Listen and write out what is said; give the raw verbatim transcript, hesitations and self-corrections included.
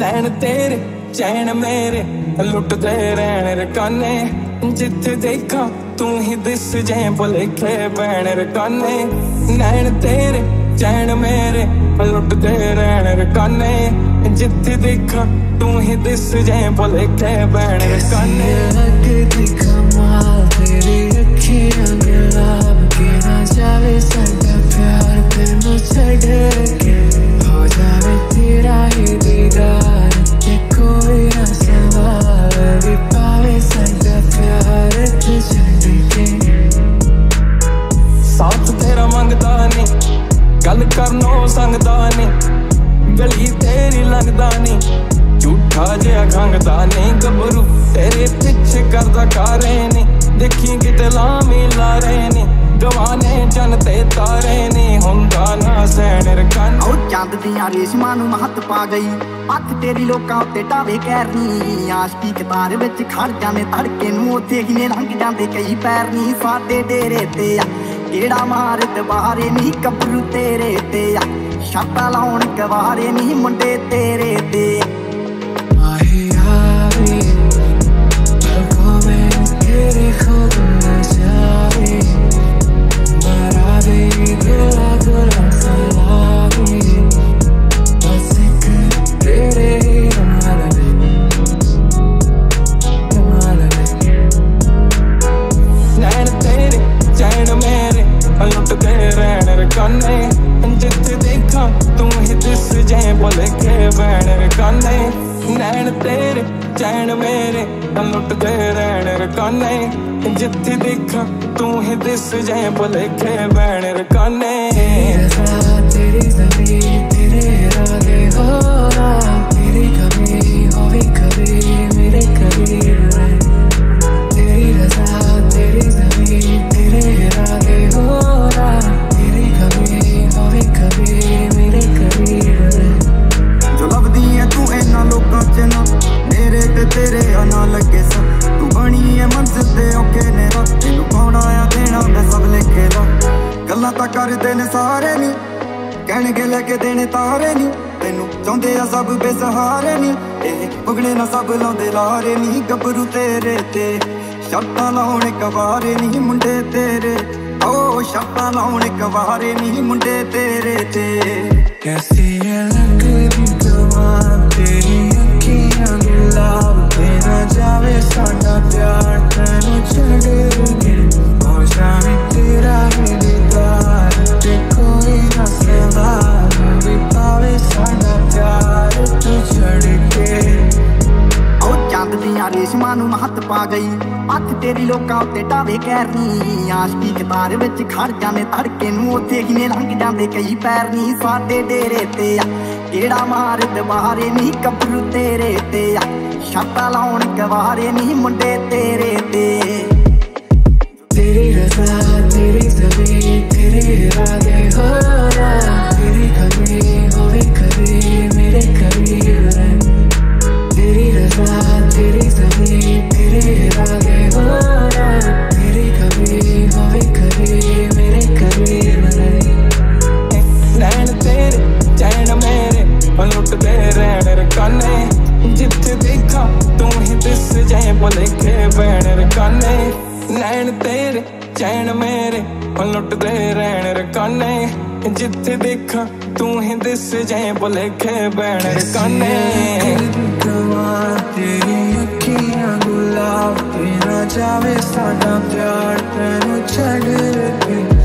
नैन तेरे चैन मेरे लुटते रहने रकाने, जिथे देखा तू ही दिस जे भुलेखे भैन रकाने। नैन तेरे चैन मेरे लुटते रहने रकाने, जिथे देखा तू ही दिस जे भुलेखे भैन रकाने। लगती कमाल तेरी अखियां गुलाब के, ना जावे साडा प्यार तेनू छड़ के, हो जावे तेरा ही दीदार गली तेरी लगदा नहीं, झूठा जिहा खंगदा नहीं, गबरू तेरे पिछे करदा कारे नहीं, देखी किते लामी लारे नहीं, गवाने जनते तारे नहीं, हुंदा ना सहन रकाने। ओ चांद दियां रेशमां नूं महत पा गई अख तेरी, लोकां उत्ते ढावे कहरनी, आशकी कतार विच खड़ जाने तड़के नूं, उत्थे ही लंघ जांदे कई पैर नहीं। साडे डेरे ते आ केड़ा मार दबारे नहीं, गबरू तेरे ते आ छापा लाउन गवारे नहीं, मुंडे तेरे दे आए आवे तको में तेरे खुद न जावे, मरावे गुला गुला सलावे, बस एक तेरे ही मालवे मालवे। नैन तेरे चैन मेरे लुटते रहन रकाने, जिथे देखा तू ही दिस जे भुलेखे भैन रकाने। नैन तेरे चैन मेरे लुटते रहन रकाने, जिथे देखा तू ही दिस जे भुलेखे भैन रकाने। तेरी ज़मीन तेरे इरादे हो मेरी कमी हो भी कभी मेरे करीब रहे, तेरी रज़ा तेरी ज़मीन तेरे इरादे हो मेरी कमी हो भी कभी मेरे करीब रहे। जो लभदी है तू इन्हां लोकां च ना, मेरे ते तेरे ना लगे सा, तू बनी है मंज़िल ते औखे ने रा, तैनूं पाउणा आ देना मैं सब लिखे दा। गल्लां तां करदे ने सारे नी, कहणगे लैके देने तारे नी, तैनूं चाहुंदे आ सब बेसहारे नी, भुगणे ना सब लाउंदे लारे नी, गबरू तेरे ते शर्तां लाउण गवारे नी, मुंडे तेरे ओ शर्तां लाउण गवारे नी, मुंडे तेरे ते। कैसी है लगदी कमाल तेरी अखियां गुलाब के, ना जावे साडा प्यार तैनूं छड़ के, हो जावे तेरा ही दीदार ते कोई ना सवार, भी पावे साडा प्यार तू छड़ के। ओ चांद दियां रेशमां नूं महत पा गई अख तेरी, लोकां उत्ते ढावे कहरनी, आशकी कतार विच खड़ जाने तड़के नूं, उत्थे ही लंघ जांदे कई पैर नहीं। साडे डेरे ते आ केड़ा मार दबारे नहीं, गबरू तेरे ते आ छापा लाउण गवारे नहीं, मुंडे तेरे ते। तेरी रज़ा तेरी ज़मीन तेरे इरादे हो मेरी कमी हो भी कभी मेरे करीब रहे, तेरी रज़ा तेरी ज़मीन तेरे इरादे मेरी कभी हो भी कभी मेरे करीब रहे। नैन तेरे चैन मेरे लुटते रहन रकाने, जिथे देखा तू ही दिस जे भुलेखे भैन रकाने। नैन तेरे चैन मेरे लुटते रहन रकाने, जिथे देखा तू ही दिस जे भुलेखे भैन रकाने। जावे साडा प्यार तैनूं छड़ के,